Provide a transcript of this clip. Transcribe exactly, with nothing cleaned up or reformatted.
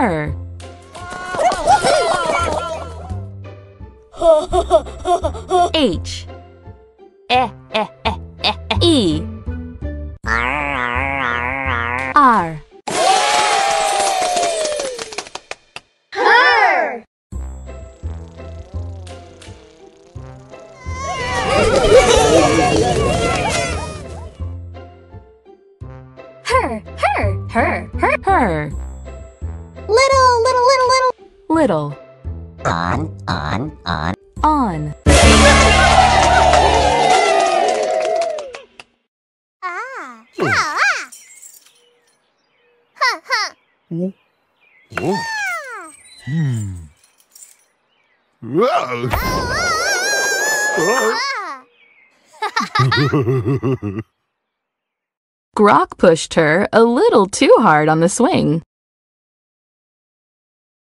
her. H. Eh, eh, eh, eh, eh. E. R. Her. Her, her, her, her, her. Little, little, little, little. Little. On, on, on. On. Ah. Ah. Ha, ha. Oh. Oh. Hmm. Wow. Ah. Grok pushed her a little too hard on the swing.